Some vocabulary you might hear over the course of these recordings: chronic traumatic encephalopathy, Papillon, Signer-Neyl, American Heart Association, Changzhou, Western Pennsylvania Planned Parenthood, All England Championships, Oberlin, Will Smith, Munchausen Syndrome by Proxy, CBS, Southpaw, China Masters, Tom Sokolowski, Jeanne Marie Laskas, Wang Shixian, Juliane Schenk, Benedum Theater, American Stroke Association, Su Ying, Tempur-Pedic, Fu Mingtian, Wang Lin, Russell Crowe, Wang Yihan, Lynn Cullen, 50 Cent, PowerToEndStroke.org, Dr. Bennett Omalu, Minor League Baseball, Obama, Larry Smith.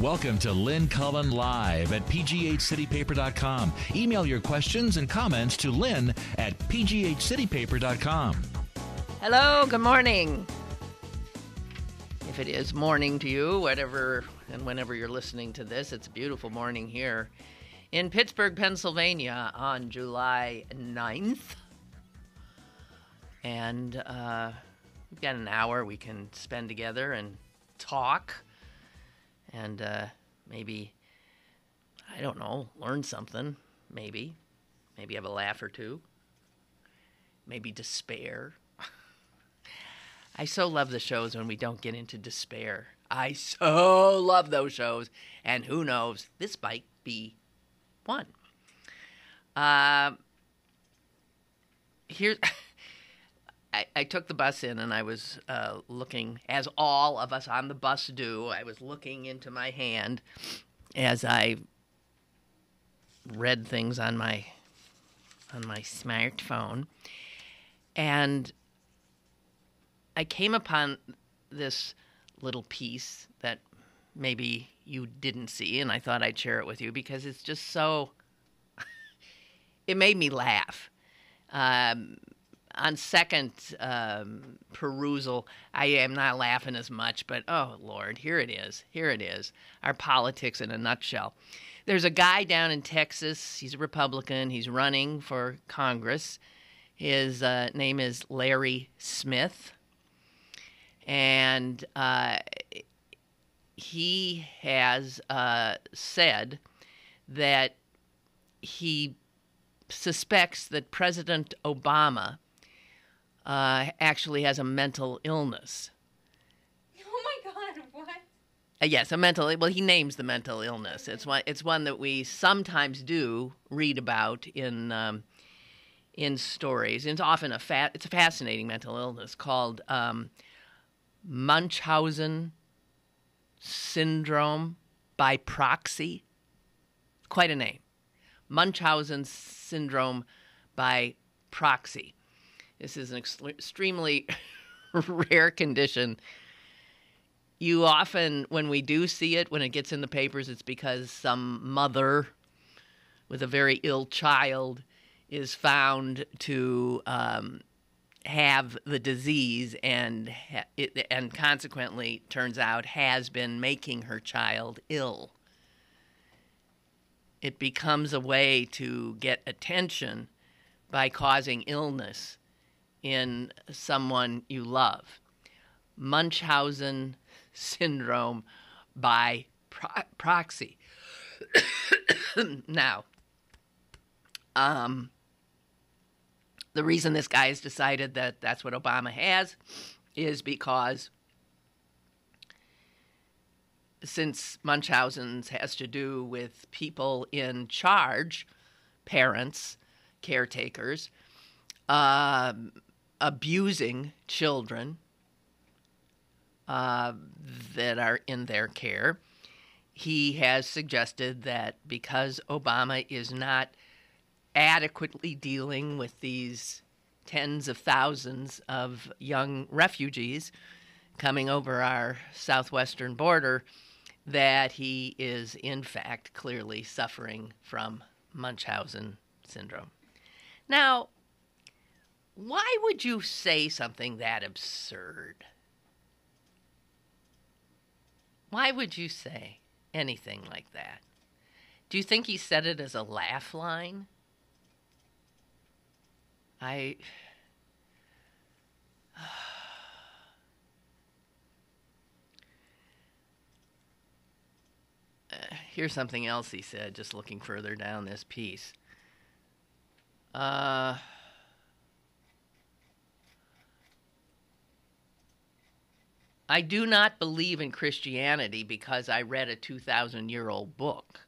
Welcome to Lynn Cullen Live at pghcitypaper.com. Email your questions and comments to Lynn at pghcitypaper.com. Hello, good morning. If it is morning to you, whatever and whenever you're listening to this, it's a beautiful morning here in Pittsburgh, Pennsylvania on July 9th. And we've got an hour we can spend together and talk and maybe, I don't know, learn something, maybe. Maybe have a laugh or two. Maybe despair. I so love the shows when we don't get into despair. I so love those shows. And who knows, this might be one. Here, I took the bus in and I was looking, as all of us on the bus do, I was looking into my hand as I read things on my smartphone. And I came upon this little piece that maybe you didn't see, and I thought I'd share it with you because it's just so – it made me laugh. On second perusal, I am not laughing as much, but, oh, Lord, here it is. Here it is, our politics in a nutshell. There's a guy down in Texas. He's a Republican. He's running for Congress. His name is Larry Smith. And he has said that he suspects that President Obama actually has a mental illness. Oh, my God, what? Yes, a mental – well, he names the mental illness. Okay. It's one that we sometimes do read about in stories. It's often it's a fascinating mental illness called Munchausen Syndrome by Proxy. Quite a name. Munchausen Syndrome by Proxy. This is an extremely rare condition. You often, when we do see it, when it gets in the papers, it's because some mother with a very ill child is found to have the disease and consequently, turns out, has been making her child ill. It becomes a way to get attention by causing illness in someone you love. Munchausen Syndrome by Proxy. Now, the reason this guy has decided that that's what Obama has is because since Munchausen's has to do with people in charge, parents, caretakers, abusing children that are in their care, he has suggested that because Obama is not adequately dealing with these tens of thousands of young refugees coming over our southwestern border, that he is, in fact, clearly suffering from Munchausen syndrome. Now, why would you say something that absurd? Why would you say anything like that? Do you think he said it as a laugh line? Here's something else he said, just looking further down this piece. I do not believe in Christianity because I read a 2,000-year-old book.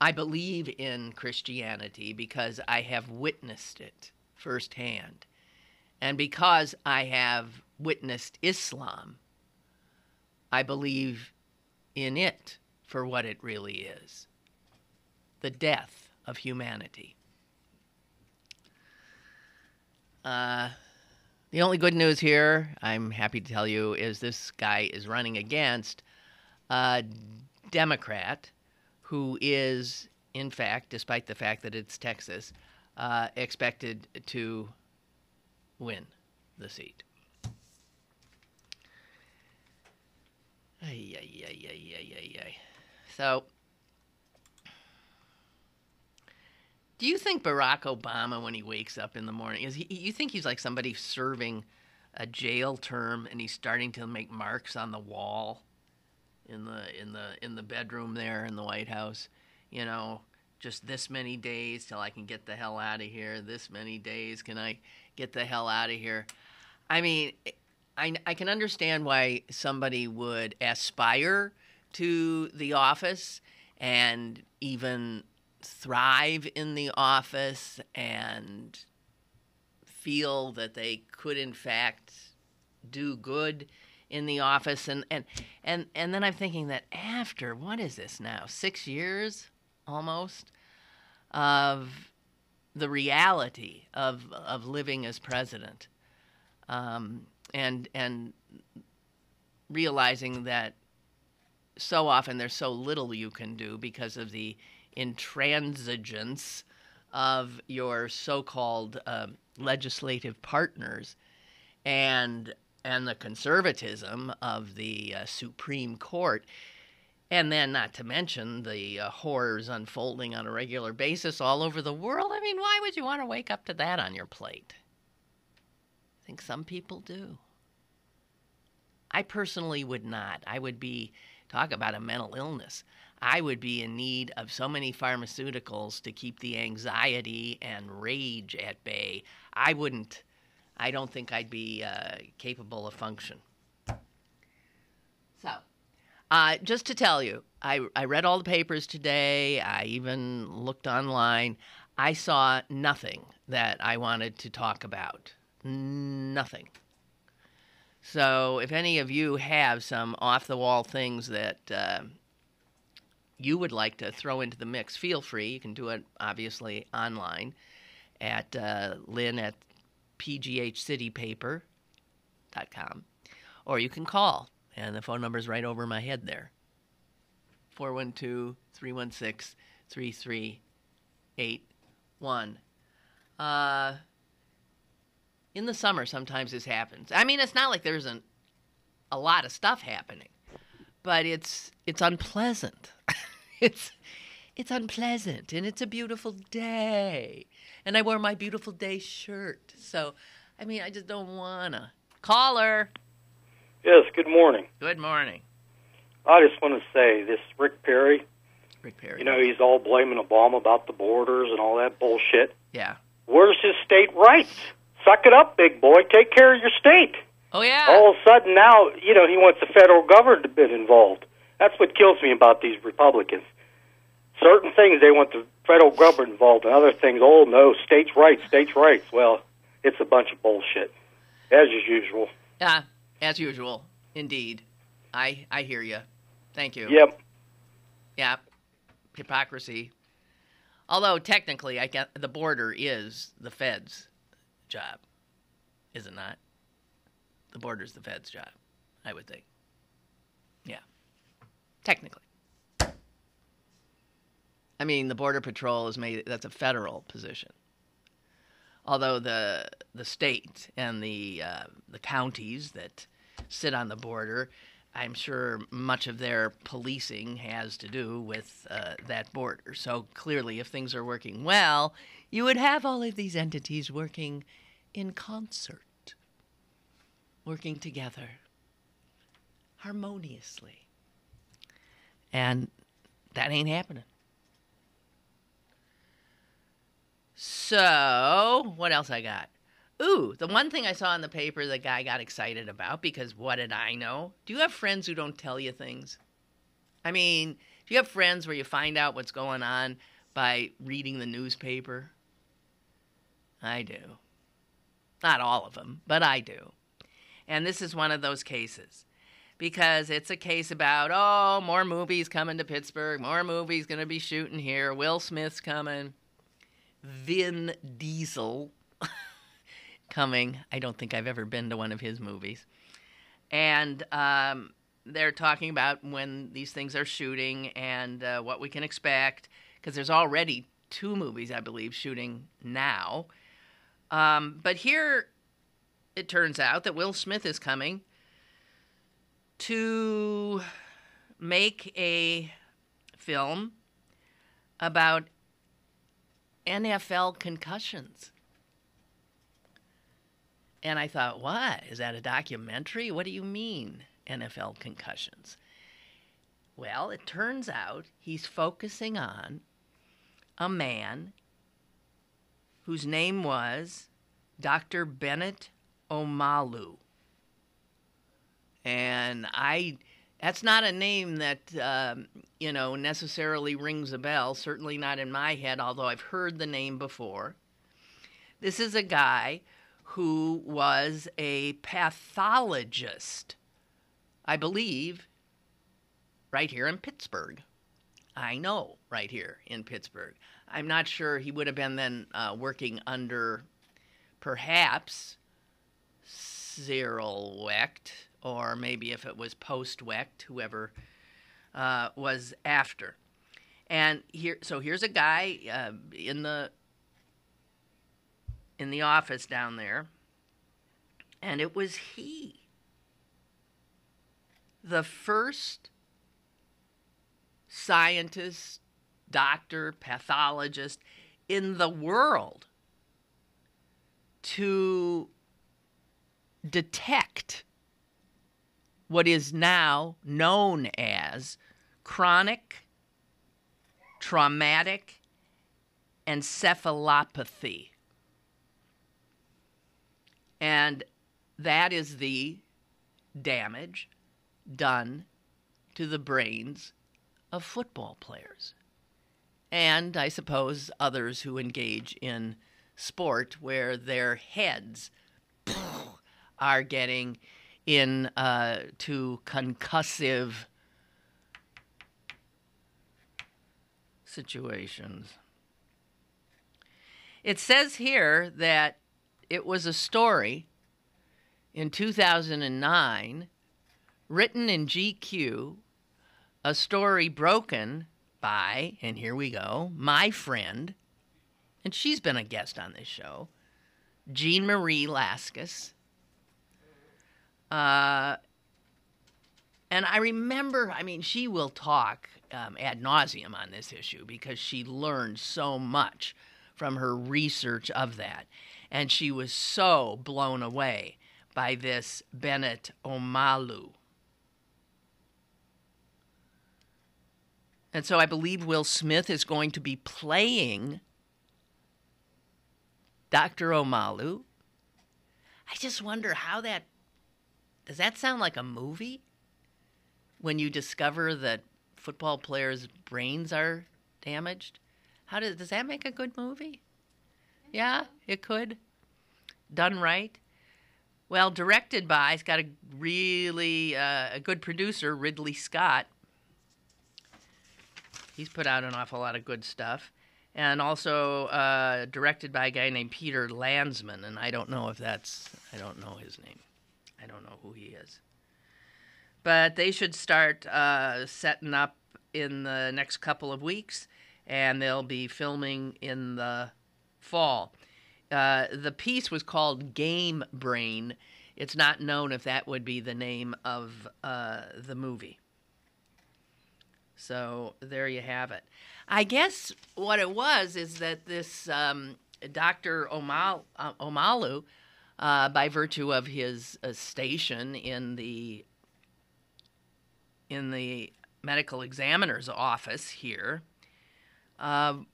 I believe in Christianity because I have witnessed it firsthand. And because I have witnessed Islam, I believe in it for what it really is, the death of humanity. The only good news here, I'm happy to tell you, is this guy is running against Democrat who is, in fact, despite the fact that it's Texas, expected to win the seat. So, do you think Barack Obama, when he wakes up in the morning, you think he's like somebody serving a jail term and he's starting to make marks on the wall in the bedroom there in the White House? You know, just this many days till I can get the hell out of here. This many days can I get the hell out of here? I mean, I can understand why somebody would aspire to the office and even thrive in the office and feel that they could, in fact, do good in the office. And then I'm thinking that after, what is this now, 6 years almost of the reality of living as president, and realizing that so often there's so little you can do because of the intransigence of your so-called legislative partners, and the conservatism of the Supreme Court, and then not to mention the horrors unfolding on a regular basis all over the world. I mean, why would you want to wake up to that on your plate? I think some people do. I personally would not. I would be, talk about a mental illness, I would be in need of so many pharmaceuticals to keep the anxiety and rage at bay. I don't think I'd be capable of function. So, just to tell you, I read all the papers today. I even looked online. I saw nothing that I wanted to talk about. Nothing. So if any of you have some off-the-wall things that you would like to throw into the mix, feel free. You can do it, obviously, online at Lynn at pghcitypaper.com. Or you can call, and the phone number is right over my head there, 412-316-3381. In the summer, sometimes this happens. I mean, it's not like there isn't a lot of stuff happening, but it's unpleasant. It's unpleasant, and it's a beautiful day. And I wore my beautiful day shirt, so I mean, I just don't wanna. Caller. Yes. Good morning. Good morning. I just want to say this, Rick Perry. Rick Perry. You know, he's all blaming Obama about the borders and all that bullshit. Yeah. Where's his state rights? Suck it up, big boy. Take care of your state. Oh, yeah. All of a sudden now, you know, he wants the federal government to be involved. That's what kills me about these Republicans. Certain things they want the federal government involved, and other things, oh, no, states' rights, states' rights. Well, it's a bunch of bullshit, as usual. Yeah, as usual, indeed. I hear you. Thank you. Yep. Yeah, hypocrisy. Although, technically, the border is the feds' job, is it not? The border's the feds' job, I would think. Yeah, technically. I mean, the Border Patrol is that's a federal position. Although the state and the counties that sit on the border, I'm sure much of their policing has to do with that border. So clearly, if things are working well, you would have all of these entities working in concert, working together, harmoniously. And that ain't happening. So, what else I got? Ooh, the one thing I saw in the paper the guy got excited about, because what did I know? Do you have friends who don't tell you things? I mean, do you have friends where you find out what's going on by reading the newspaper? I do. Not all of them, but I do. And this is one of those cases, because it's a case about, oh, more movies coming to Pittsburgh, more movies going to be shooting here, Will Smith's coming, Vin Diesel coming. I don't think I've ever been to one of his movies. And they're talking about when these things are shooting and what we can expect, because there's already 2 movies, I believe, shooting now. But here it turns out that Will Smith is coming to make a film about NFL concussions. And I thought, what? Is that a documentary? What do you mean, NFL concussions? Well, it turns out he's focusing on a man whose name was Dr. Bennett Omalu. And that's not a name that, necessarily rings a bell, certainly not in my head, although I've heard the name before. This is a guy who was a pathologist, I believe, right here in Pittsburgh. I know, right here in Pittsburgh. I'm not sure he would have been then working under perhaps Cyril Wecht, or maybe if it was post-Wecht, whoever was after. And here's a guy in the office down there, and it was the first scientist, doctor, pathologist in the world to detect what is now known as chronic traumatic encephalopathy. And that is the damage done to the brains of football players. And I suppose others who engage in sport where their heads are getting in to concussive situations. It says here that it was a story in 2009 written in GQ, a story broken by, and here we go, my friend, and she's been a guest on this show, Jeanne Marie Laskas. And I remember, she will talk ad nauseum on this issue because she learned so much from her research of that. And she was so blown away by this Bennett Omalu. And so I believe Will Smith is going to be playing Dr. Omalu. I just wonder how that... Does that sound like a movie? When you discover that football players' brains are damaged? Does that make a good movie? Yeah, it could. Done right. Well, directed by, it's got a really a good producer, Ridley Scott. He's put out an awful lot of good stuff. And also directed by a guy named Peter Lansman, and I don't know his name. I don't know who he is. But they should start setting up in the next couple of weeks, and they'll be filming in the fall. The piece was called Game Brain. It's not known if that would be the name of the movie. So there you have it. I guess what it was is that this Dr. Omalu, by virtue of his station in the medical examiner's office here, got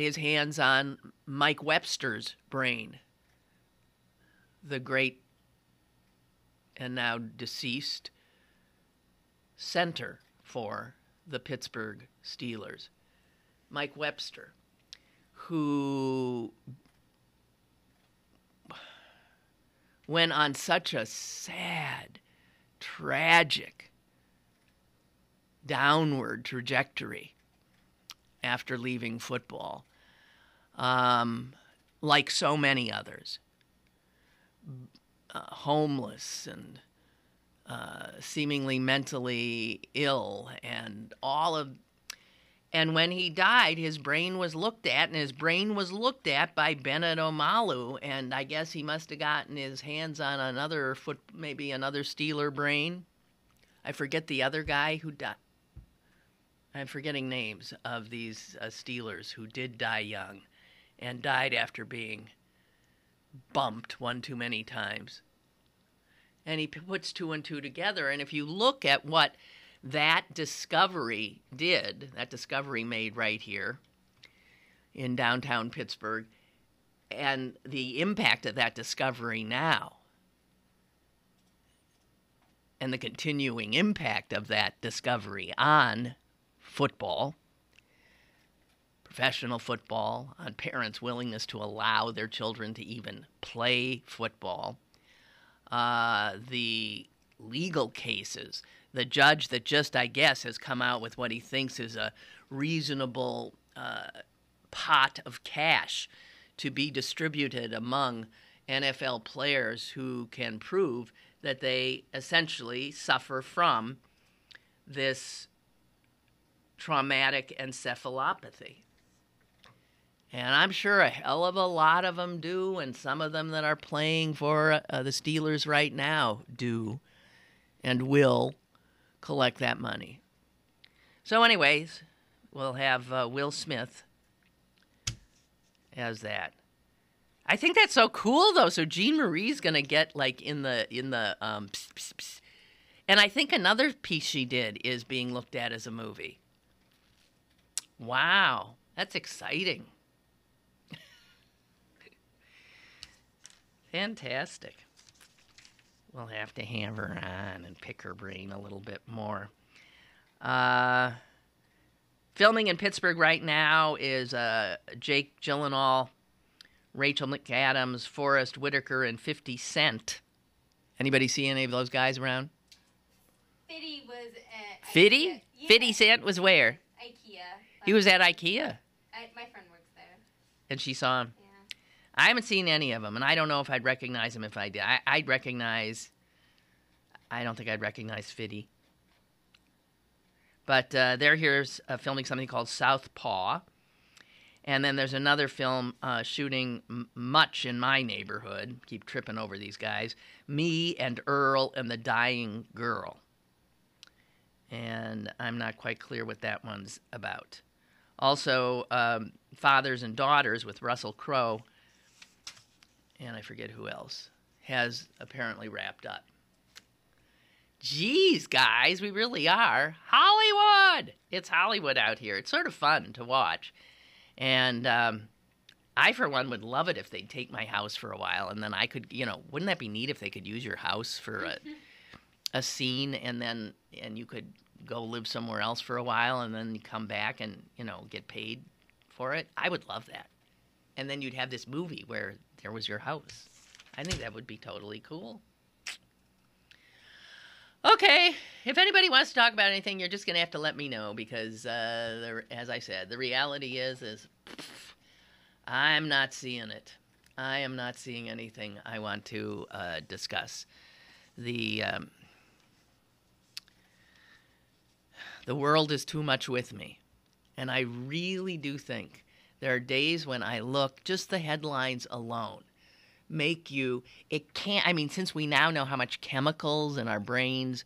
his hands on Mike Webster's brain, the great and now deceased center for the Pittsburgh Steelers, Mike Webster, who went on such a sad, tragic, downward trajectory after leaving football, like so many others, homeless and seemingly mentally ill and all of. And when he died, his brain was looked at, and his brain was looked at by Bennett Omalu, and I guess he must have gotten his hands on another foot, maybe another Steeler brain. I forget the other guy who died. I'm forgetting names of these Steelers who did die young and died after being bumped one too many times. And he puts two and two together, and if you look at what that discovery did, that discovery made right here in downtown Pittsburgh, and the impact of that discovery now, and the continuing impact of that discovery on football, professional football, on parents' willingness to allow their children to even play football, the legal cases, the judge that just, I guess, has come out with what he thinks is a reasonable pot of cash to be distributed among NFL players who can prove that they essentially suffer from this traumatic encephalopathy. And I'm sure a hell of a lot of them do, and some of them that are playing for the Steelers right now do and will collect that money. So anyways, we'll have Will Smith as that. I think that's so cool, though. So Jeanne Marie's going to get, like, in the And I think another piece she did is being looked at as a movie. Wow, that's exciting. Fantastic. We'll have to have her on and pick her brain a little bit more. Filming in Pittsburgh right now is Jake Gyllenhaal, Rachel McAdams, Forrest Whitaker, and 50 Cent. Anybody see any of those guys around? 50 was at IKEA. 50? Yeah. 50 Cent was where? IKEA. He was at IKEA. My friend works there. And she saw him. I haven't seen any of them, and I don't know if I'd recognize them if I did. I don't think I'd recognize Fiddy. But they're here filming something called Southpaw. And then there's another film shooting much in my neighborhood. Keep tripping over these guys. Me and Earl and the Dying Girl. And I'm not quite clear what that one's about. Also, Fathers and Daughters with Russell Crowe. And I forget who else, has apparently wrapped up. Jeez, guys, we really are. Hollywood! It's Hollywood out here. It's sort of fun to watch. And I, for one, would love it if they'd take my house for a while. And then I could, you know, wouldn't that be neat if they could use your house for a scene, and then you could go live somewhere else for a while and then come back and, you know, get paid for it? I would love that. And then you'd have this movie where there was your house. I think that would be totally cool. Okay, if anybody wants to talk about anything, you're just going to have to let me know because, as I said, the reality is I'm not seeing it. I am not seeing anything I want to discuss. The world is too much with me, and I really do think there are days when I look, just the headlines alone make you, it can't, I mean, since we now know how much chemicals in our brains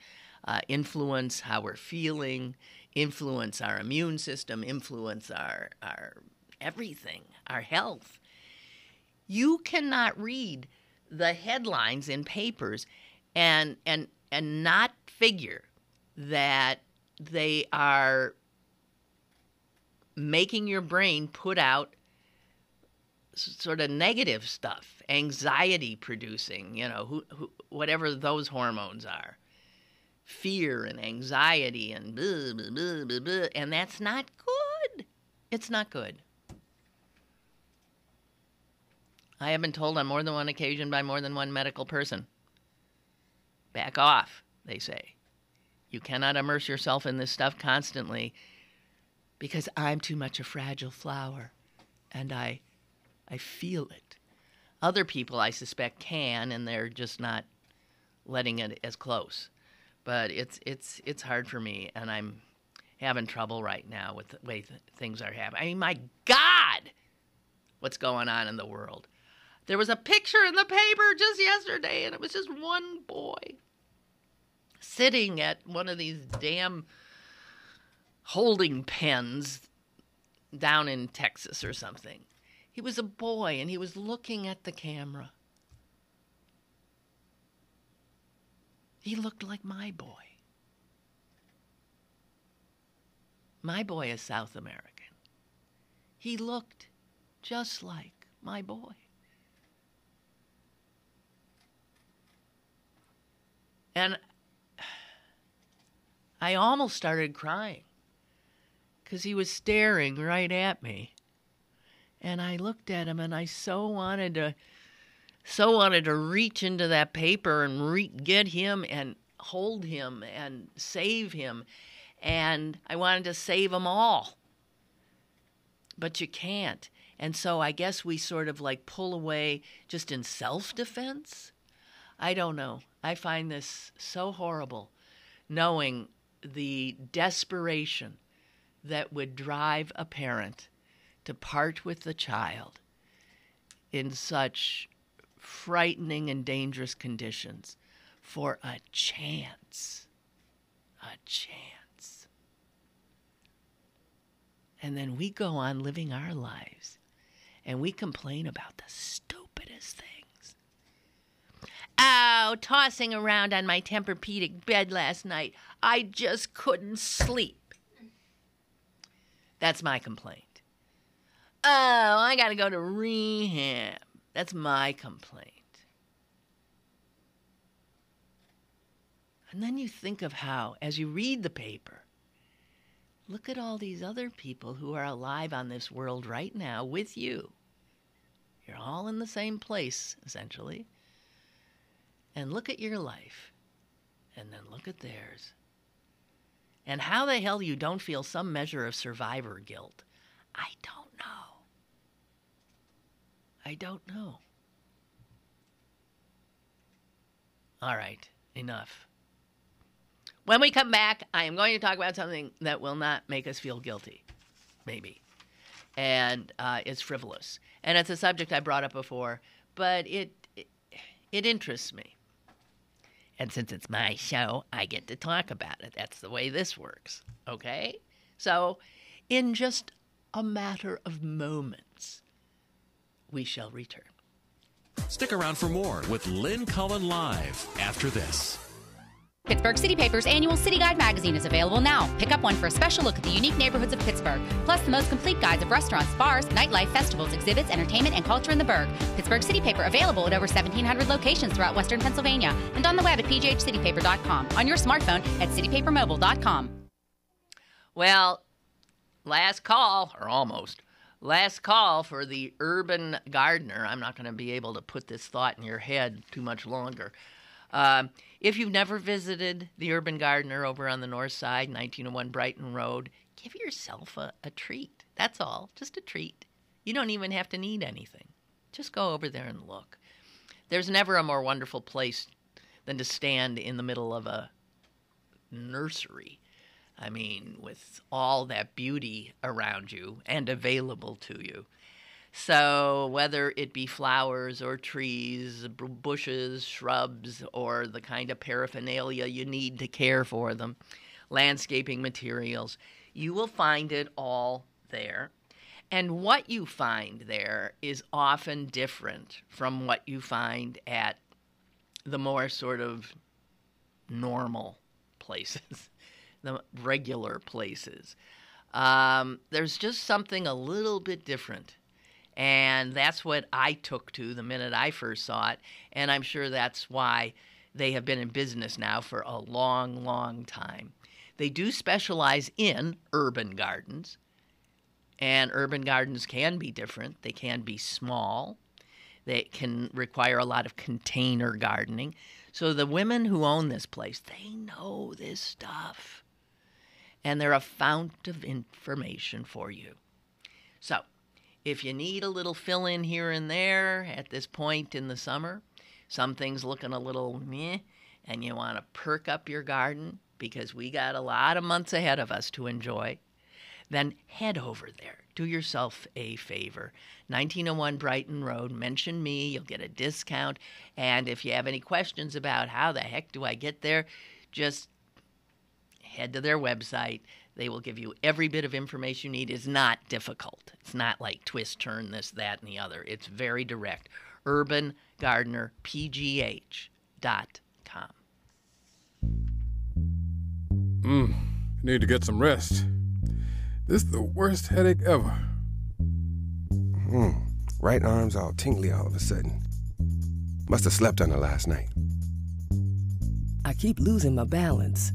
influence how we're feeling, influence our immune system, influence our everything, our health, you cannot read the headlines in papers and not figure that they are making your brain put out sort of negative stuff, anxiety producing, you know, whatever those hormones are, fear and anxiety and blah, blah, blah, blah, blah, and that's not good. It's not good. I have been told on more than one occasion by more than one medical person, back off, they say. You cannot immerse yourself in this stuff constantly, because I'm too much a fragile flower, and I feel it. Other people, I suspect, can, and they're just not letting it as close. But it's hard for me, and I'm having trouble right now with the way things are happening. I mean, my God, what's going on in the world? There was a picture in the paper just yesterday, and it was just one boy sitting at one of these damn holding pens down in Texas or something. He was a boy, and he was looking at the camera. He looked like my boy. My boy is South American. He looked just like my boy. And I almost started crying because he was staring right at me. And I looked at him, and I so wanted to reach into that paper and get him and hold him and save him. And I wanted to save them all. But you can't. And so I guess we sort of like pull away just in self-defense. I don't know. I find this so horrible, knowing the desperation that would drive a parent to part with the child in such frightening and dangerous conditions for a chance. A chance. And then we go on living our lives, and we complain about the stupidest things. Oh, tossing around on my Tempur-Pedic bed last night. I just couldn't sleep. That's my complaint. Oh, I gotta go to rehab. That's my complaint. And then you think of how, as you read the paper, look at all these other people who are alive on this world right now with you. You're all in the same place, essentially. And look at your life, and then look at theirs. And how the hell you don't feel some measure of survivor guilt, I don't know. I don't know. All right, enough. When we come back, I am going to talk about something that will not make us feel guilty, maybe. And it's frivolous. And it's a subject I brought up before, but it interests me. And since it's my show, I get to talk about it. That's the way this works, okay? So, in just a matter of moments, we shall return. Stick around for more with Lynn Cullen Live after this. Pittsburgh City Paper's annual City Guide magazine is available now. Pick up one for a special look at the unique neighborhoods of Pittsburgh, plus the most complete guides of restaurants, bars, nightlife, festivals, exhibits, entertainment, and culture in the burg. Pittsburgh City Paper available at over 1,700 locations throughout western Pennsylvania and on the web at pghcitypaper.com, on your smartphone at citypapermobile.com. Well, last call, or almost, last call for the urban gardener. I'm not going to be able to put this thought in your head too much longer. If you've never visited the Urban Gardener over on the north side, 1901 Brighton Road, give yourself a treat. That's all, just a treat. You don't even have to need anything. Just go over there and look. There's never a more wonderful place than to stand in the middle of a nursery. I mean, with all that beauty around you and available to you. So whether it be flowers or trees, bushes, shrubs, or the kind of paraphernalia you need to care for them, landscaping materials, you will find it all there. And what you find there is often different from what you find at the more sort of normal places, the regular places. There's just something a little bit different. And that's what I took to the minute I first saw it, and I'm sure that's why they have been in business now for a long, long time. They do specialize in urban gardens, and urban gardens can be different. They can be small. They can require a lot of container gardening. So the women who own this place, they know this stuff, and they're a fount of information for you. So, if you need a little fill-in here and there at this point in the summer, some things looking a little meh, and you want to perk up your garden because we got a lot of months ahead of us to enjoy, then head over there. Do yourself a favor. 1901 Brighton Road. Mention me. You'll get a discount. And if you have any questions about how the heck do I get there, just head to their website. They will give you every bit of information you need. It's not difficult. It's not like twist, turn, this, that, and the other. It's very direct. urbangardenerpgh.com. Need to get some rest. This is the worst headache ever. Right arm's all tingly all of a sudden. Must have slept under last night. I keep losing my balance.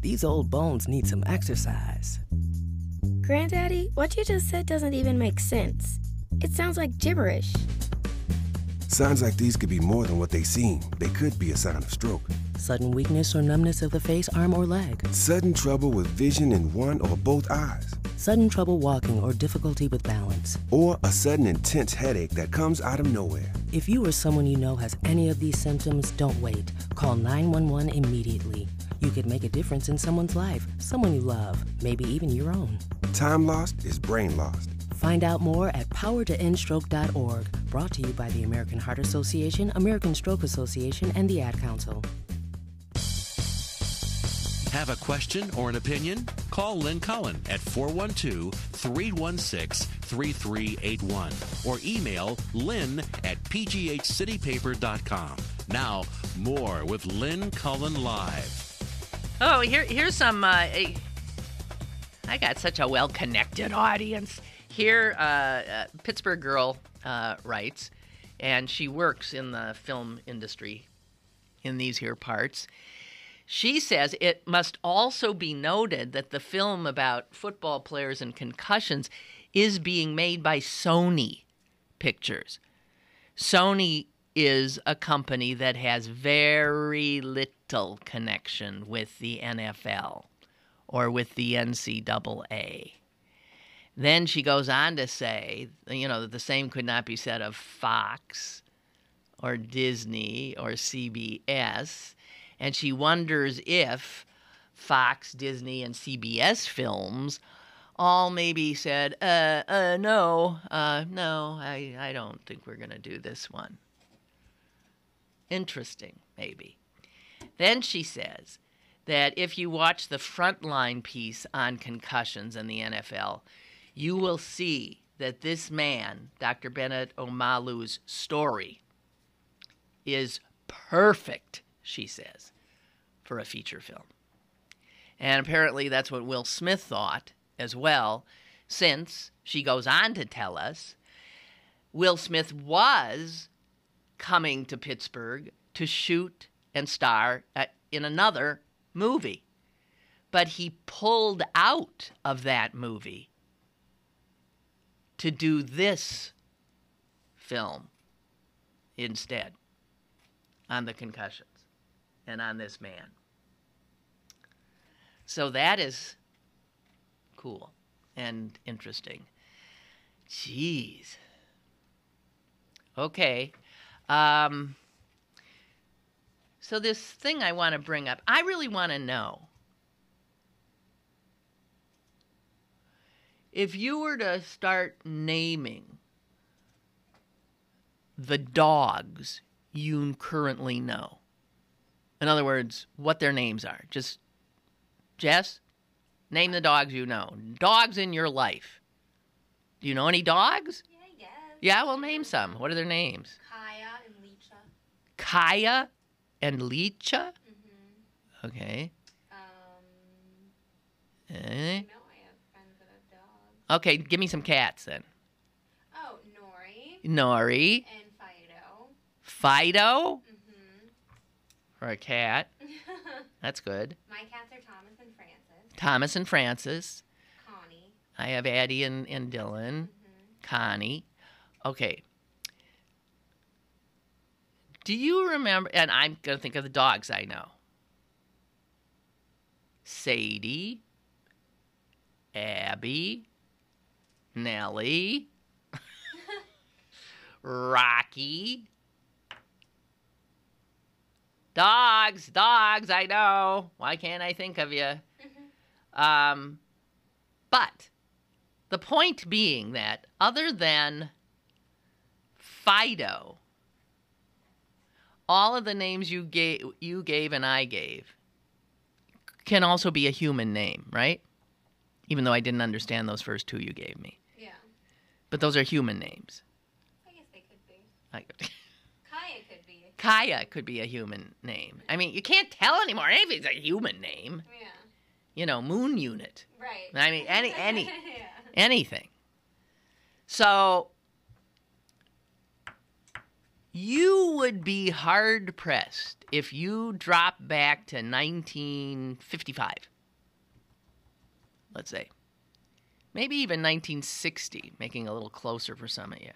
These old bones need some exercise. Granddaddy, what you just said doesn't even make sense. It sounds like gibberish. Signs like these could be more than what they seem. They could be a sign of stroke. Sudden weakness or numbness of the face, arm, or leg. Sudden trouble with vision in one or both eyes. Sudden trouble walking or difficulty with balance. Or a sudden intense headache that comes out of nowhere. If you or someone you know has any of these symptoms, don't wait. Call 911 immediately. You could make a difference in someone's life, someone you love, maybe even your own. Time lost is brain lost. Find out more at powertoendstroke.org. Brought to you by the American Heart Association, American Stroke Association, and the Ad Council. Have a question or an opinion? Call Lynn Cullen at 412-316-3381 or email lynn at pghcitypaper.com. Now, more with Lynn Cullen Live. Oh, here's some... I got such a well-connected audience. Here, Pittsburgh girl writes, and she works in the film industry in these here parts. She says, it must also be noted that the film about football players and concussions is being made by Sony Pictures. Sony is a company that has very little connection with the NFL or with the NCAA. Then she goes on to say, you know, that the same could not be said of Fox or Disney or CBS. And she wonders if Fox, Disney, and CBS films all maybe said, no, I don't think we're going to do this one. Interesting, maybe. Then she says that if you watch the Frontline piece on concussions in the NFL, you will see that this man, Dr. Bennett Omalu's story, is perfect, she says, for a feature film. And apparently that's what Will Smith thought as well, since she goes on to tell us Will Smith was coming to Pittsburgh to shoot and star in another movie. But he pulled out of that movie to do this film instead on the concussions and on this man. So that is cool and interesting. Jeez. Okay. So this thing I want to bring up, I really want to know, if you were to start naming the dogs you currently know, in other words, what their names are. Just, Jess, name the dogs you know. Dogs in your life. Do you know any dogs? Yeah, I guess. Yeah, well, name some. What are their names? Kaya and Lecha. Kaya and Lecha? Mm-hmm. Okay. Eh? No. Okay, give me some cats then. Oh, Nori. Nori. And Fido. Fido? Mm-hmm. For a cat. That's good. My cats are Thomas and Francis. Thomas and Francis. Connie. I have Addie and Dylan. Mm-hmm. Connie. Okay. Do you remember, and I'm going to think of the dogs I know. Sadie. Abby. Nellie, Rocky, Dogs, dogs, I know. Why can't I think of you? Mm-hmm. But the point being that other than Fido, all of the names you gave and I gave can also be a human name, right? Even though I didn't understand those first two you gave me. Yeah. But those are human names. I guess they could be. Kaya could be. Kaya could be a human name. I mean, you can't tell anymore. Anything's a human name. Yeah. You know, moon unit. Right. I mean, any yeah. Anything. So you would be hard-pressed if you drop back to 1955, let's say. Maybe even 1960, making a little closer for some of you.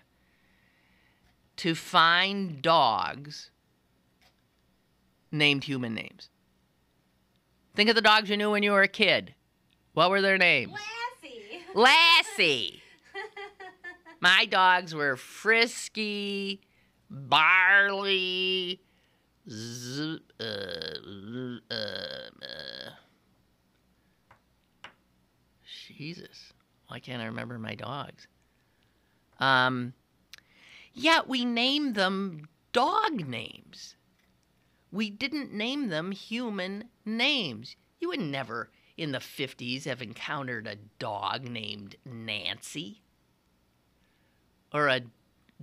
To find dogs named human names. Think of the dogs you knew when you were a kid. What were their names? Lassie. Lassie. My dogs were Frisky, Barley, Jesus, why can't I remember my dogs? Yeah, we named them dog names. We didn't name them human names. You would never in the 50s have encountered a dog named Nancy or a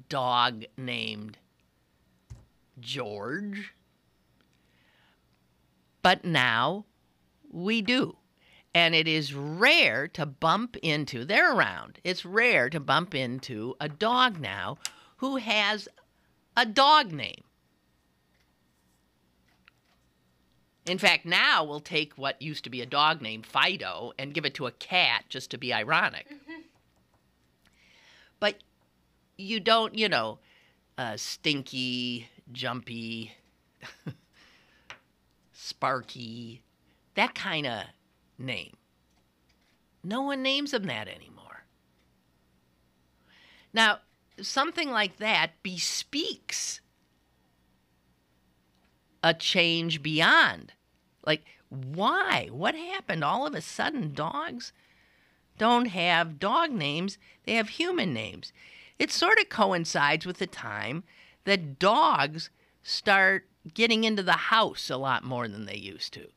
dog named George. But now we do. And it is rare to bump into, they're around, it's rare to bump into a dog now who has a dog name. In fact, now we'll take what used to be a dog named Fido and give it to a cat just to be ironic. But you don't, you know, Stinky, Jumpy, Sparky, that kind of name. No one names them that anymore. Now, something like that bespeaks a change beyond. Like, why? What happened? All of a sudden, dogs don't have dog names. They have human names. It sort of coincides with the time that dogs start getting into the house a lot more than they used to.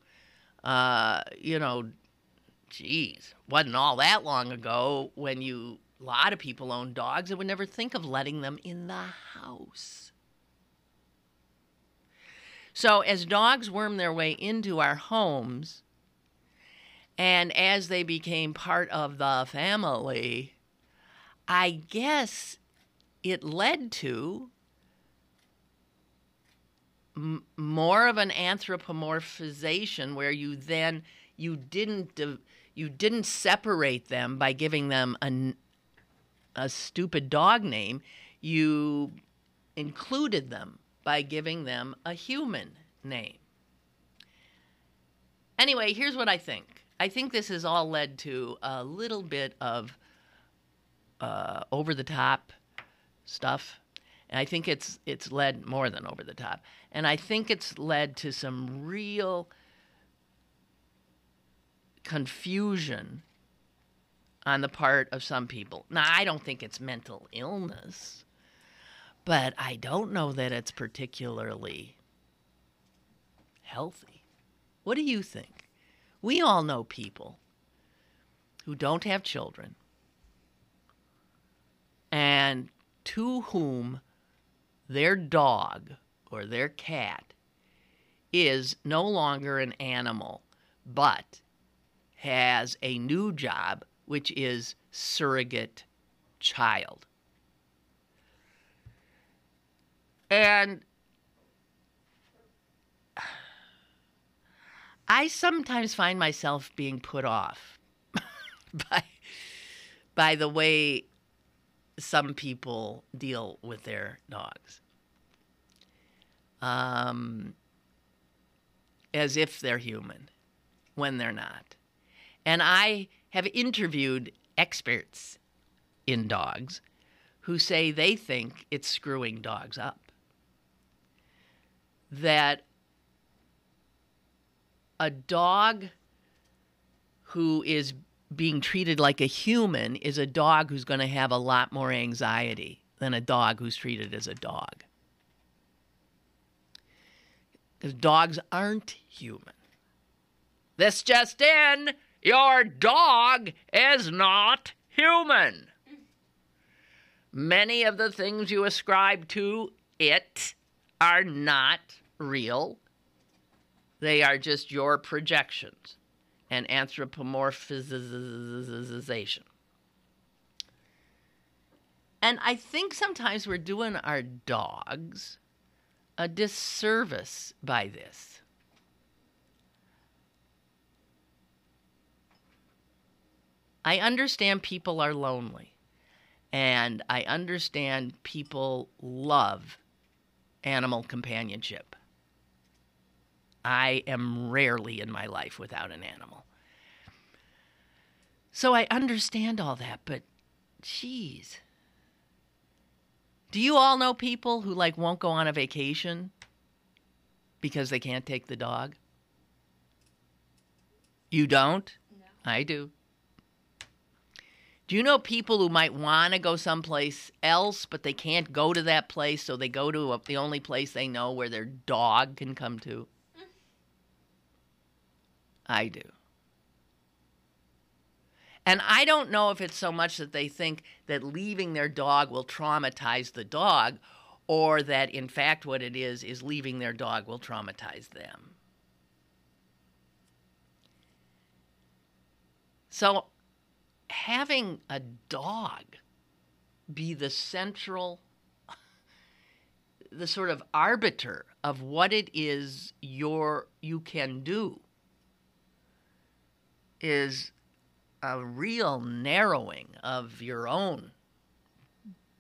You know, geez, wasn't all that long ago when a lot of people owned dogs and would never think of letting them in the house. So as dogs worm their way into our homes and as they became part of the family, I guess it led to more of an anthropomorphization where you didn't separate them by giving them a stupid dog name. You included them by giving them a human name. Anyway, here's what I think. I think this has all led to a little bit of over-the-top stuff, and I think it's led more than over-the-top, and I think it's led to some real confusion on the part of some people. Now, I don't think it's mental illness, but I don't know that it's particularly healthy. What do you think? We all know people who don't have children and to whom their dog or their cat is no longer an animal, but has a new job, which is surrogate child. And I sometimes find myself being put off by the way some people deal with their dogs, as if they're human when they're not. And I have interviewed experts in dogs who say they think it's screwing dogs up, that a dog who is being treated like a human is a dog who's going to have a lot more anxiety than a dog who's treated as a dog. Because dogs aren't human. This just in, your dog is not human. Many of the things you ascribe to it are not real. They are just your projections and anthropomorphization. And I think sometimes we're doing our dogs a disservice by this. I understand people are lonely, and I understand people love animal companionship. I am rarely in my life without an animal. So I understand all that, but geez. Do you all know people who, like, won't go on a vacation because they can't take the dog? You don't? No. I do. Do you know people who might want to go someplace else, but they can't go to that place, so they go to the only place they know where their dog can come to? I do. And I don't know if it's so much that they think that leaving their dog will traumatize the dog, or that, in fact, what it is leaving their dog will traumatize them. So having a dog be the central, the sort of arbiter of what it is you can do is a real narrowing of your own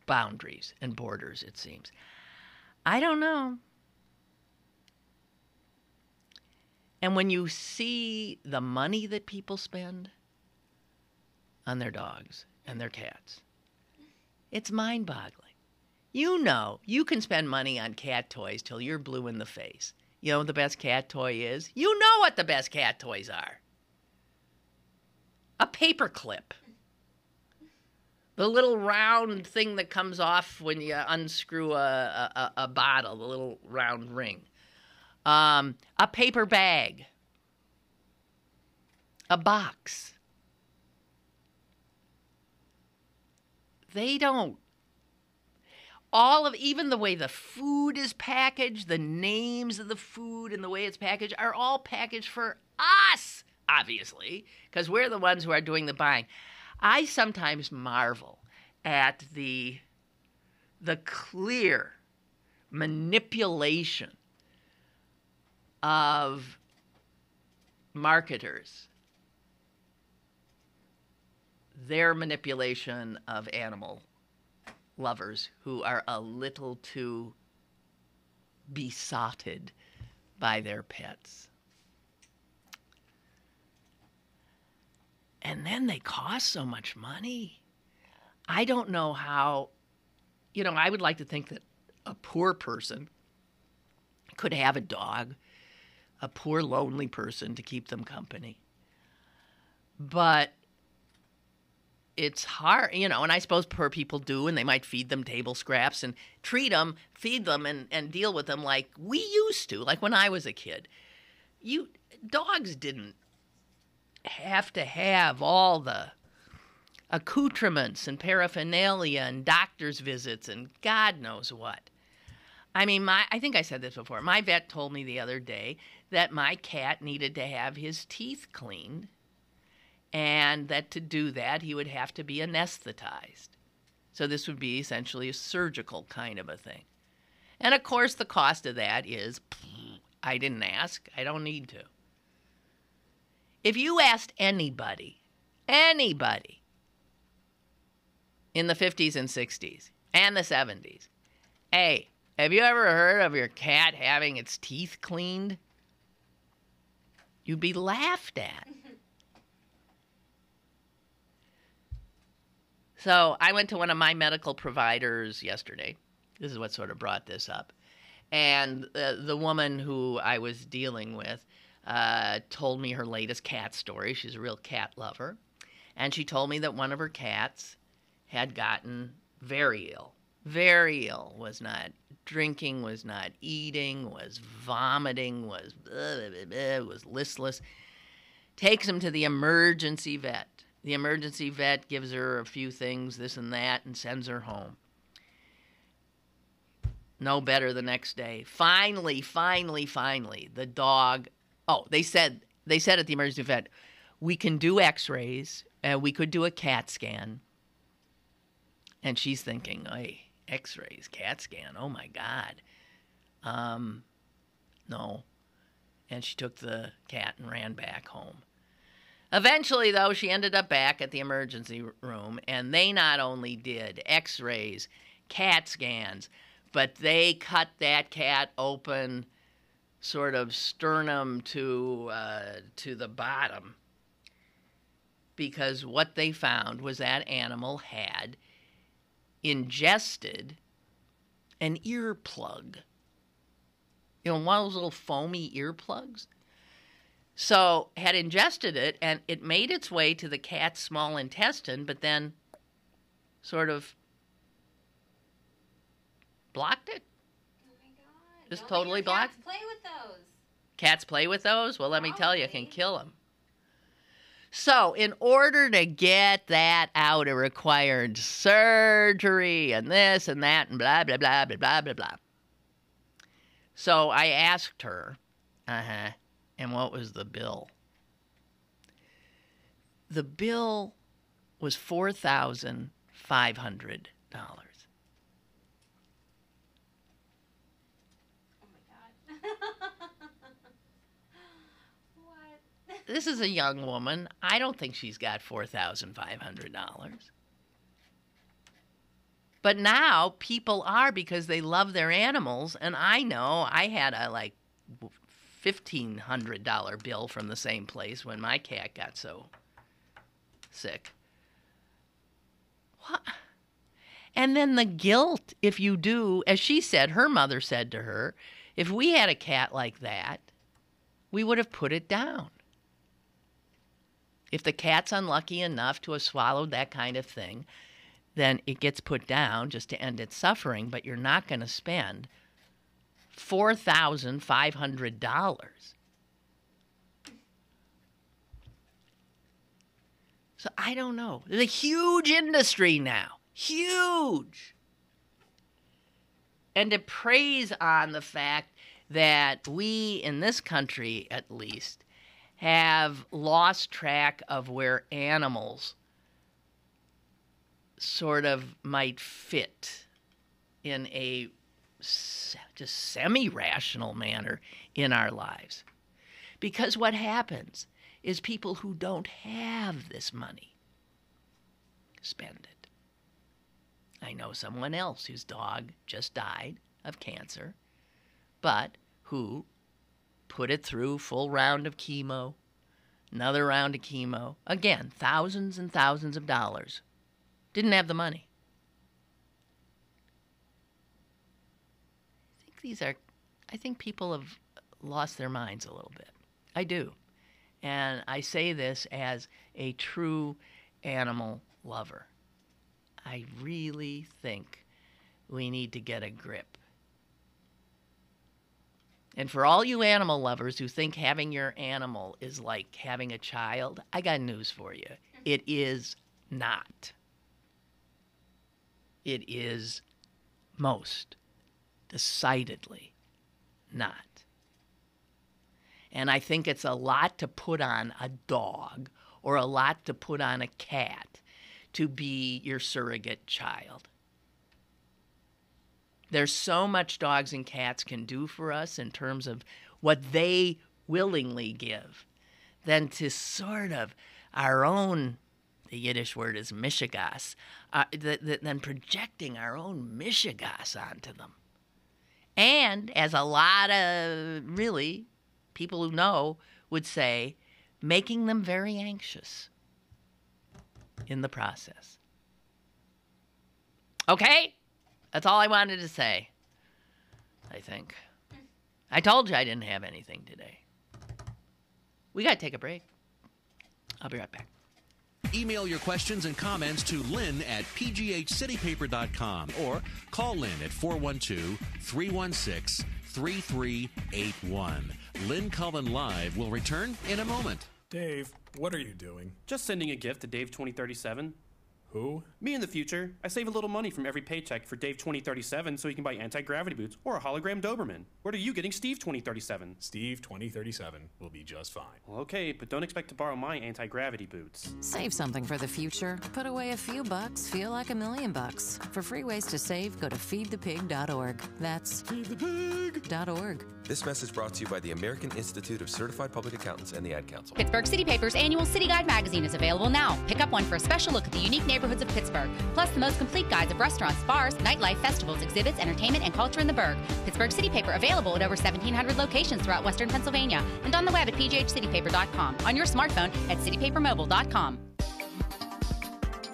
boundaries and borders, it seems. I don't know. And when you see the money that people spend on their dogs and their cats, it's mind-boggling. You know, you can spend money on cat toys till you're blue in the face. You know what the best cat toy is? You know what the best cat toys are. A paper clip. The little round thing that comes off when you unscrew a bottle, the little round ring. A paper bag. A box. They don't. Even the way the food is packaged, the names of the food and the way it's packaged are all packaged for us. Obviously, because we're the ones who are doing the buying. I sometimes marvel at the clear manipulation of marketers, their manipulation of animal lovers who are a little too besotted by their pets. And then they cost so much money. I don't know how, you know, I would like to think that a poor person could have a dog, a poor lonely person to keep them company. But it's hard, you know, and I suppose poor people do, and they might feed them table scraps and treat them, feed them, and deal with them like we used to, like when I was a kid. Dogs didn't have to have all the accoutrements and paraphernalia and doctor's visits and God knows what. I mean, I think I said this before. My vet told me the other day that my cat needed to have his teeth cleaned and that to do that he would have to be anesthetized. So this would be essentially a surgical kind of a thing. And, of course, the cost of that is, I didn't ask. I don't need to. If you asked anybody in the 50s and 60s and the 70s, hey, have you ever heard of your cat having its teeth cleaned? You'd be laughed at. So I went to one of my medical providers yesterday. This is what sort of brought this up. And the woman who I was dealing with told me her latest cat story. She's a real cat lover. And she told me that one of her cats had gotten very ill. Very ill. Was not drinking, was not eating, was vomiting, was was listless. Takes him to the emergency vet. The emergency vet gives her a few things, this and that, and sends her home. No better the next day. Finally, the dog. Oh, they said at the emergency vet, we can do x-rays, and we could do a CAT scan. And she's thinking, hey, x-rays, CAT scan, oh my God. No. And she took the cat and ran back home. Eventually, though, she ended up back at the emergency room, and they not only did x-rays, CAT scans, but they cut that cat open, sort of sternum to the bottom, because what they found was that animal had ingested an earplug. You know, one of those little foamy earplugs. So had ingested it, and it made its way to the cat's small intestine, but then sort of blocked it. Oh my God. Just totally blocked. Cats play with those. Cats play with those? Well, let me tell you, it can kill them. So in order to get that out, it required surgery and this and that and blah, blah, blah, blah, blah, blah, blah. So I asked her, and what was the bill? The bill was $4,500. This is a young woman. I don't think she's got $4,500. But now people are, because they love their animals. And I know I had a like $1,500 bill from the same place when my cat got so sick. What? And then the guilt, if you do, as she said, her mother said to her, if we had a cat like that, we would have put it down. If the cat's unlucky enough to have swallowed that kind of thing, then it gets put down just to end its suffering, but you're not going to spend $4,500. So I don't know. There's a huge industry now. Huge. And to praise on the fact that we, in this country at least, have lost track of where animals sort of might fit in a just semi-rational manner in our lives. Because what happens is people who don't have this money spend it. I know someone else whose dog just died of cancer, but who put it through full round of chemo, another round of chemo. Again, thousands and thousands of dollars. Didn't have the money. I think people have lost their minds a little bit. I do. And I say this as a true animal lover. I really think we need to get a grip. And for all you animal lovers who think having your animal is like having a child, I got news for you. It is not. It is most decidedly not. And I think it's a lot to put on a dog or a lot to put on a cat to be your surrogate child. There's so much dogs and cats can do for us in terms of what they willingly give than to sort of our own, the Yiddish word is mishigas, than projecting our own mishigas onto them. And as a lot of, really, people who know would say, making them very anxious in the process. Okay? That's all I wanted to say, I think. I told you I didn't have anything today. We got to take a break. I'll be right back. Email your questions and comments to Lynn at pghcitypaper.com or call Lynn at 412-316-3381. Lynn Cullen Live will return in a moment. Dave, what are you doing? Just sending a gift to Dave 2037. Who? Me in the future. I save a little money from every paycheck for Dave 2037 so he can buy anti-gravity boots or a hologram Doberman. What are you getting Steve 2037? Steve 2037 will be just fine. Well, okay, but don't expect to borrow my anti-gravity boots. Save something for the future. Put away a few bucks, feel like $1,000,000. For free ways to save, go to feedthepig.org. That's feedthepig.org. This message brought to you by the American Institute of Certified Public Accountants and the Ad Council. Pittsburgh City Paper's annual City Guide magazine is available now. Pick up one for a special look at the unique neighborhoods of Pittsburgh, plus the most complete guides of restaurants, bars, nightlife, festivals, exhibits, entertainment, and culture in the burg. Pittsburgh City Paper available at over 1,700 locations throughout Western Pennsylvania and on the web at pghcitypaper.com, on your smartphone at citypapermobile.com.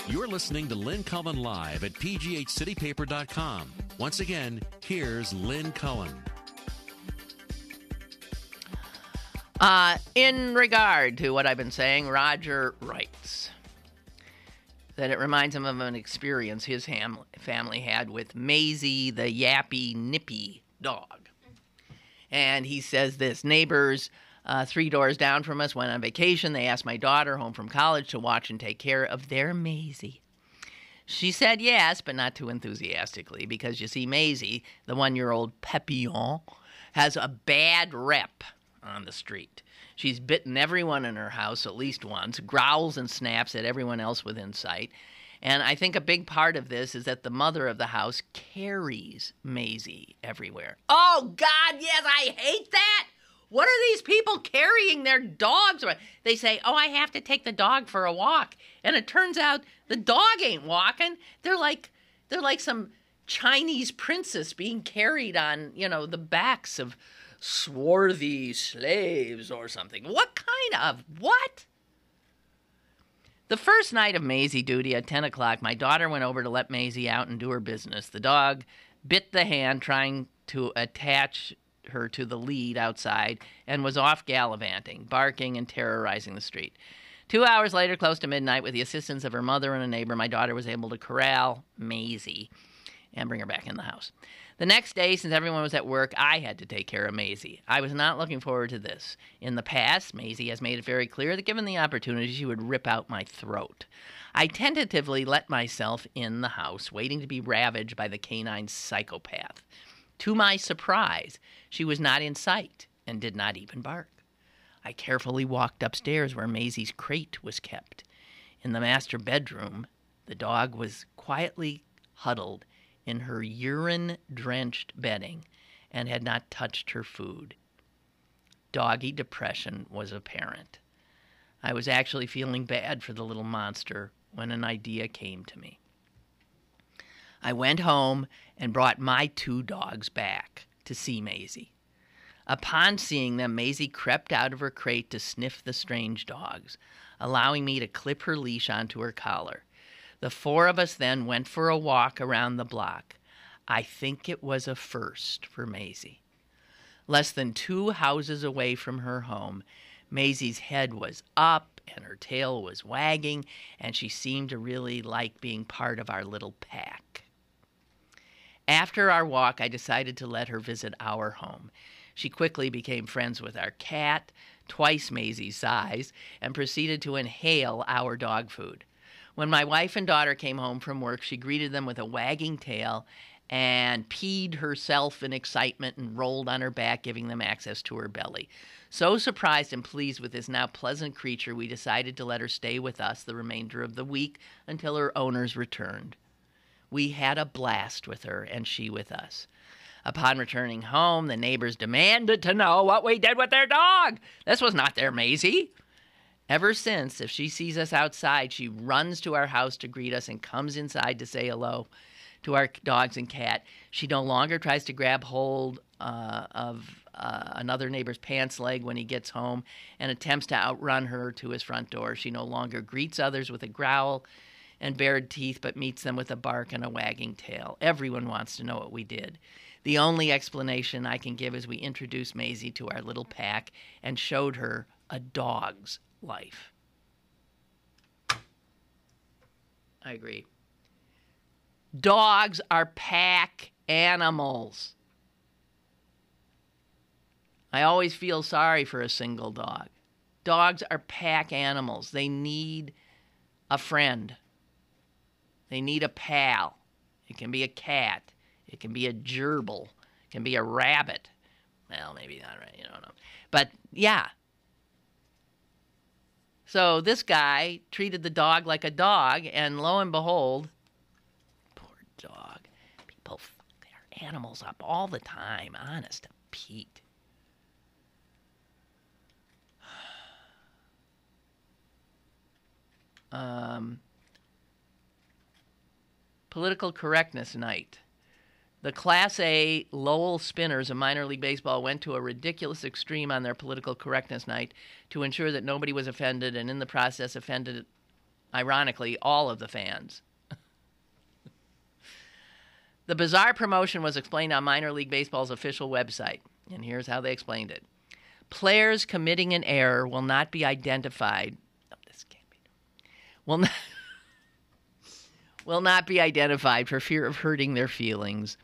You're listening to Lynn Cullen Live at pghcitypaper.com. Once again, here's Lynn Cullen. In regard to what I've been saying, Roger writes that it reminds him of an experience his family had with Maisie, the yappy, nippy dog. And he says this, neighbors 3 doors down from us went on vacation. They asked my daughter, home from college, to watch and take care of their Maisie. She said yes, but not too enthusiastically, because you see, Maisie, the 1-year-old Papillon, has a bad rep on the street. She's bitten everyone in her house at least once, growls and snaps at everyone else within sight. And I think a big part of this is that the mother of the house carries Maisie everywhere. Oh, God, yes, I hate that. What are these people carrying their dogs? They say, oh, I have to take the dog for a walk. And it turns out the dog ain't walking. They're like some Chinese princess being carried on, you know, the backs of swarthy slaves or something. What kind of what? The first night of Maisie duty at 10 o'clock, my daughter went over to let Maisie out and do her business. The dog bit the hand trying to attach her to the lead outside and was off gallivanting, barking and terrorizing the street. 2 hours later, close to midnight, with the assistance of her mother and a neighbor, my daughter was able to corral Maisie and bring her back in the house. The next day, since everyone was at work, I had to take care of Maisie. I was not looking forward to this. In the past, Maisie has made it very clear that given the opportunity, she would rip out my throat. I tentatively let myself in the house, waiting to be ravaged by the canine psychopath. To my surprise, she was not in sight and did not even bark. I carefully walked upstairs where Maisie's crate was kept. In the master bedroom, the dog was quietly huddled in her urine-drenched bedding and had not touched her food. Doggy depression was apparent. I was actually feeling bad for the little monster when an idea came to me. I went home and brought my 2 dogs back to see Maisie. Upon seeing them, Maisie crept out of her crate to sniff the strange dogs, allowing me to clip her leash onto her collar. The 4 of us then went for a walk around the block. I think it was a first for Maisie. Less than 2 houses away from her home, Maisie's head was up and her tail was wagging, and she seemed to really like being part of our little pack. After our walk, I decided to let her visit our home. She quickly became friends with our cat, twice Maisie's size, and proceeded to inhale our dog food. When my wife and daughter came home from work, she greeted them with a wagging tail and peed herself in excitement and rolled on her back, giving them access to her belly. So surprised and pleased with this now pleasant creature, we decided to let her stay with us the remainder of the week until her owners returned. We had a blast with her and she with us. Upon returning home, the neighbors demanded to know what we did with their dog. This was not their Maisie. Ever since, if she sees us outside, she runs to our house to greet us and comes inside to say hello to our dogs and cat. She no longer tries to grab hold of another neighbor's pants leg when he gets home and attempts to outrun her to his front door. She no longer greets others with a growl and bared teeth, but meets them with a bark and a wagging tail. Everyone wants to know what we did. The only explanation I can give is we introduced Maisie to our little pack and showed her a dog's life. I agree. Dogs are pack animals. I always feel sorry for a single dog. Dogs are pack animals. They need a friend. They need a pal. It can be a cat. It can be a gerbil. It can be a rabbit. Well, maybe not, right? You don't know. But, yeah. So this guy treated the dog like a dog, and lo and behold, poor dog. People fuck their animals up all the time, honest to Pete. Political correctness night. The Class A Lowell Spinners of minor league baseball went to a ridiculous extreme on their political correctness night to ensure that nobody was offended, and in the process offended, ironically, all of the fans. The bizarre promotion was explained on minor league baseball's official website, and here's how they explained it. Players committing an error will not be identified. Oh, this can't be. Will not be identified for fear of hurting their feelings.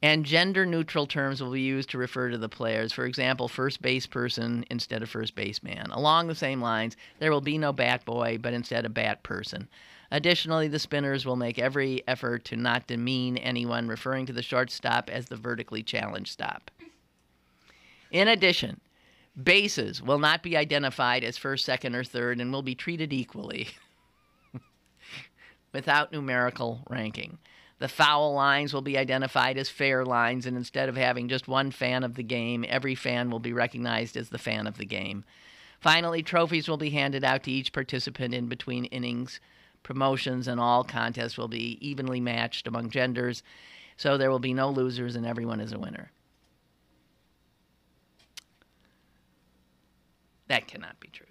And gender-neutral terms will be used to refer to the players. For example, first base person instead of first baseman. Along the same lines, there will be no bat boy, but instead a bat person. Additionally, the Spinners will make every effort to not demean anyone, referring to the shortstop as the vertically challenged stop. In addition, bases will not be identified as first, second, or third, and will be treated equally. Without numerical ranking. The foul lines will be identified as fair lines, and instead of having just one fan of the game, every fan will be recognized as the fan of the game. Finally, trophies will be handed out to each participant in between innings. Promotions and all contests will be evenly matched among genders, so there will be no losers and everyone is a winner. That cannot be true.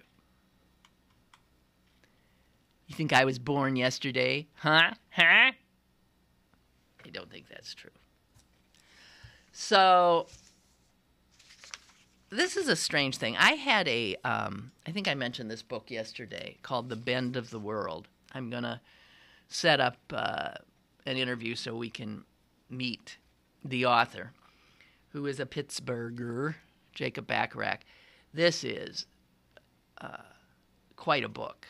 You think I was born yesterday? Huh? Huh? I don't think that's true. So, this is a strange thing. I had a, I think I mentioned this book yesterday, called The Bend of the World. I'm going to set up an interview so we can meet the author, who is a Pittsburgher, Jacob Bacharach. This is quite a book.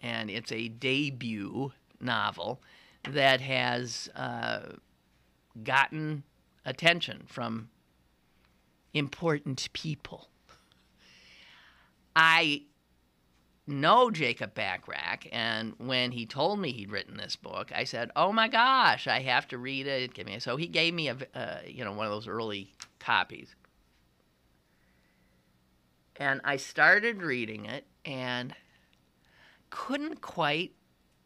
And it's a debut novel that has gotten attention from important people. I know Jacob Bacharach, and when he told me he'd written this book, I said, "Oh my gosh, I have to read it." So he gave me a one of those early copies, and I started reading it and couldn't quite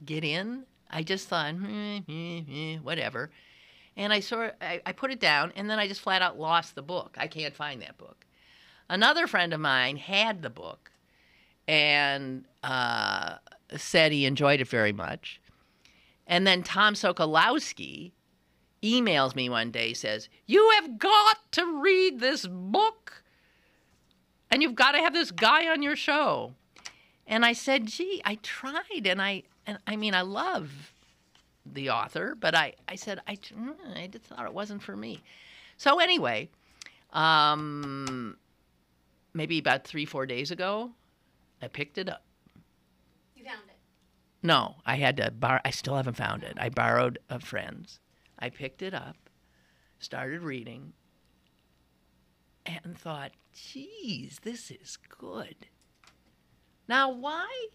get in. I just thought, whatever. And I put it down, and then I just flat out lost the book. I can't find that book. Another friend of mine had the book and said he enjoyed it very much. And then Tom Sokolowski emails me one day, says, "You have got to read this book, and you've got to have this guy on your show." And I said, "Gee, I tried, and I mean, I love the author, but I just thought it wasn't for me." So anyway, maybe about 3-4 days ago, I picked it up. You found it? No, I had to borrow. I still haven't found it. I borrowed a friend's. I picked it up, started reading, and thought, "Geez, this is good." Now, why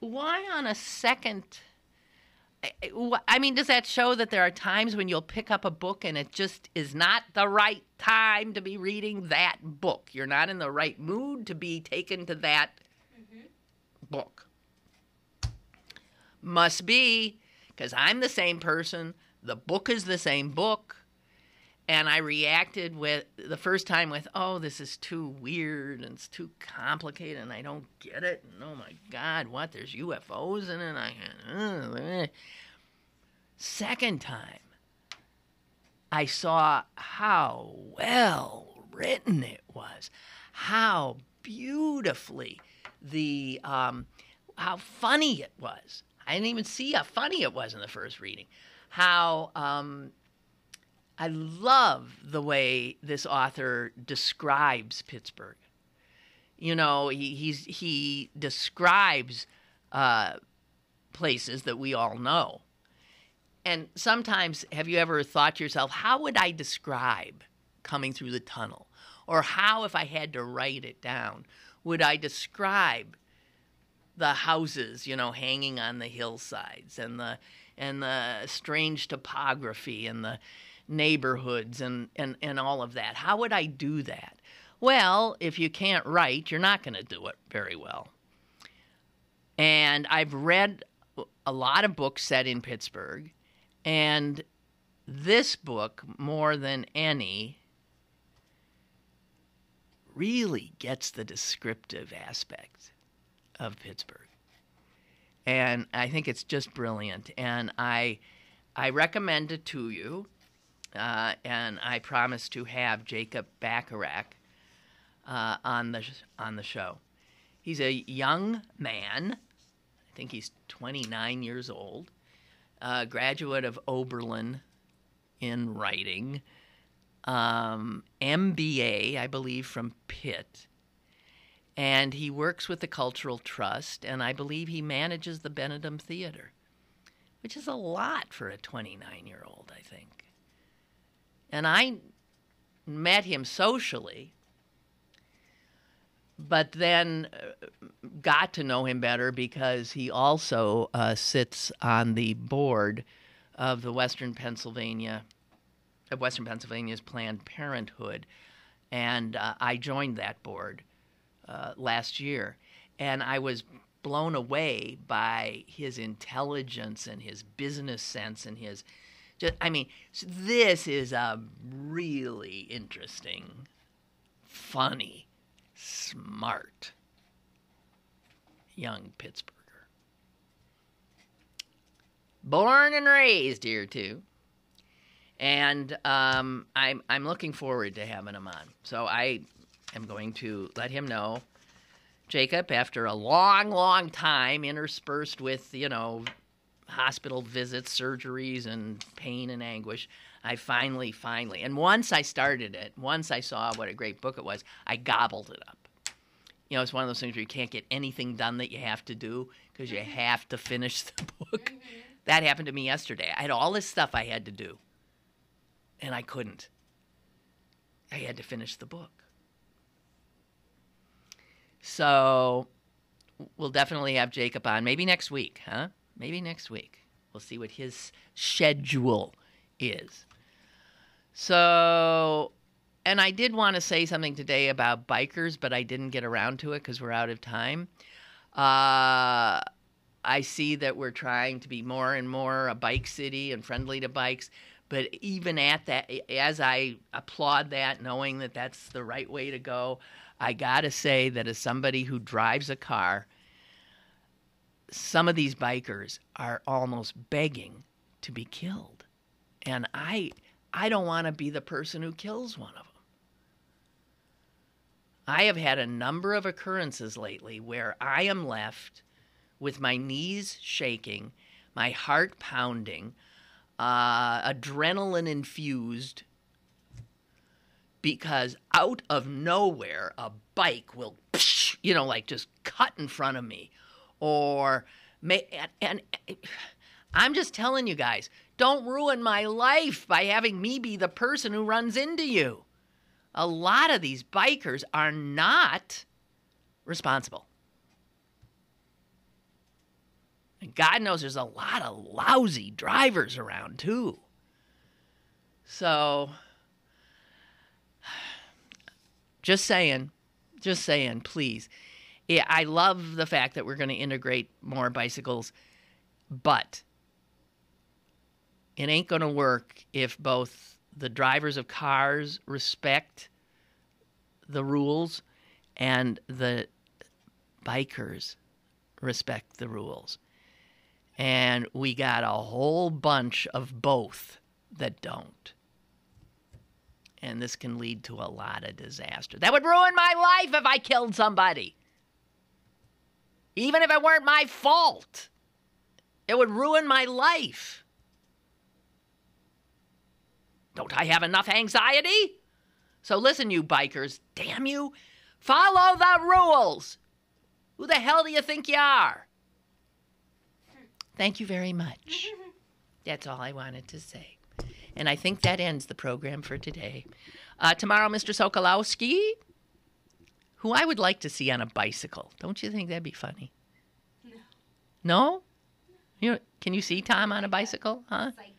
on a second, I mean, does that show that there are times when you'll pick up a book and it just is not the right time to be reading that book? You're not in the right mood to be taken to that book. Must be, because I'm the same person, the book is the same book, and I reacted with the first time with, "Oh, this is too weird, and it's too complicated, and I don't get it, and oh my God, what, there's UFOs in it?" Second time, I saw how well written it was, how beautifully the how funny it was. I didn't even see how funny it was in the first reading. How I love the way this author describes Pittsburgh. You know, he describes places that we all know. And sometimes, have you ever thought to yourself, how would I describe coming through the tunnel? Or how, if I had to write it down, would I describe the houses, you know, hanging on the hillsides, and the strange topography, and the neighborhoods, and all of that? How would I do that? Well, if you can't write, you're not going to do it very well. And I've read a lot of books set in Pittsburgh, and this book, more than any, really gets the descriptive aspect of Pittsburgh. And I think it's just brilliant. And I recommend it to you. And I promise to have Jacob Bacharach on the show. He's a young man. I think he's 29 years old, graduate of Oberlin in writing, MBA, I believe, from Pitt. And he works with the Cultural Trust, and I believe he manages the Benedum Theater, which is a lot for a 29-year-old, I think. And I met him socially, but then got to know him better because he also sits on the board of the Western Pennsylvania's Planned Parenthood, and I joined that board last year, and I was blown away by his intelligence and his business sense and his. So this is a really interesting, funny, smart young Pittsburgher. Born and raised here too, and I'm looking forward to having him on. So I'm going to let him know, Jacob, after a long, long time interspersed with, you know, hospital visits, surgeries, and pain and anguish, I finally, and once I started it, once I saw what a great book it was, I gobbled it up. You know, it's one of those things where you can't get anything done that you have to do because you have to finish the book. That happened to me yesterday. I had all this stuff I had to do, and I couldn't. I had to finish the book. So we'll definitely have Jacob on. Maybe next week, huh? Maybe next week. We'll see what his schedule is. So, and I did want to say something today about bikers, but I didn't get around to it because we're out of time. I see that we're trying to be more and more a bike city and friendly to bikes. But even at that, as I applaud that, knowing that that's the right way to go, I got to say that as somebody who drives a car, some of these bikers are almost begging to be killed. And I don't want to be the person who kills one of them. I have had a number of occurrences lately where I am left with my knees shaking, my heart pounding, adrenaline infused, because out of nowhere, a bike will, you know, like just cut in front of me. And I'm just telling you guys, don't ruin my life by having me be the person who runs into you. A lot of these bikers are not responsible. And God knows there's a lot of lousy drivers around, too. So, just saying, please. Yeah, I love the fact that we're going to integrate more bicycles, but it ain't going to work if both the drivers of cars respect the rules and the bikers respect the rules. And we got a whole bunch of both that don't. and this can lead to a lot of disaster. That would ruin my life if I killed somebody. Even if it weren't my fault, it would ruin my life. Don't I have enough anxiety? So listen, you bikers, damn you, follow the rules. Who the hell do you think you are? Thank you very much. That's all I wanted to say. And I think that ends the program for today. Tomorrow, Mr. Sokolowski, who I would like to see on a bicycle. Don't you think that'd be funny? No. No? You know, can you see Tom on a bicycle? Huh? Cycler.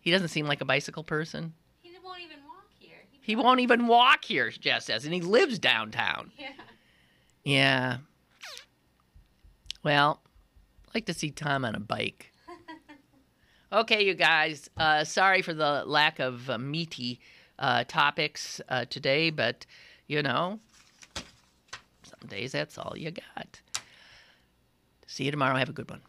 He doesn't seem like a bicycle person. He won't even walk here. He won't even walk here, Jess says, and he lives downtown. Yeah. Yeah. Well, I'd like to see Tom on a bike. Okay, you guys, sorry for the lack of meaty topics today, but, you know, some days that's all you got. See you tomorrow. Have a good one.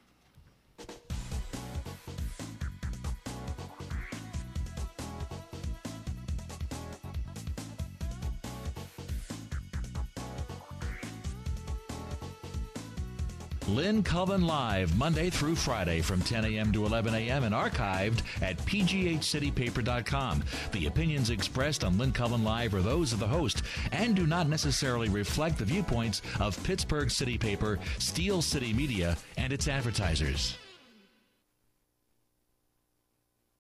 Lynn Cullen Live, Monday through Friday from 10 a.m. to 11 a.m. and archived at pghcitypaper.com. The opinions expressed on Lynn Cullen Live are those of the host and do not necessarily reflect the viewpoints of Pittsburgh City Paper, Steel City Media, and its advertisers.